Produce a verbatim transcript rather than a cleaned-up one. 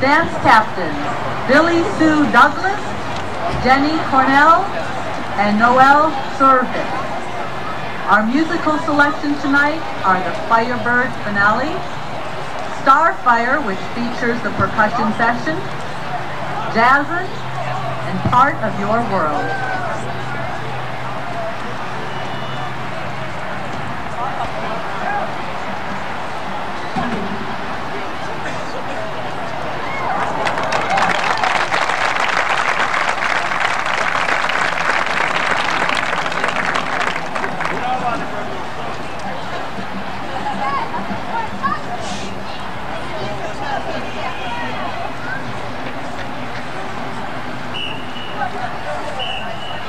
Dance captains, Billy Sue Douglas, Jenny Cornell, and Noelle Surfit. Our musical selection tonight are the Firebird finale, Starfire, which features the percussion section, Jazzin', and Part of Your World. Thank you.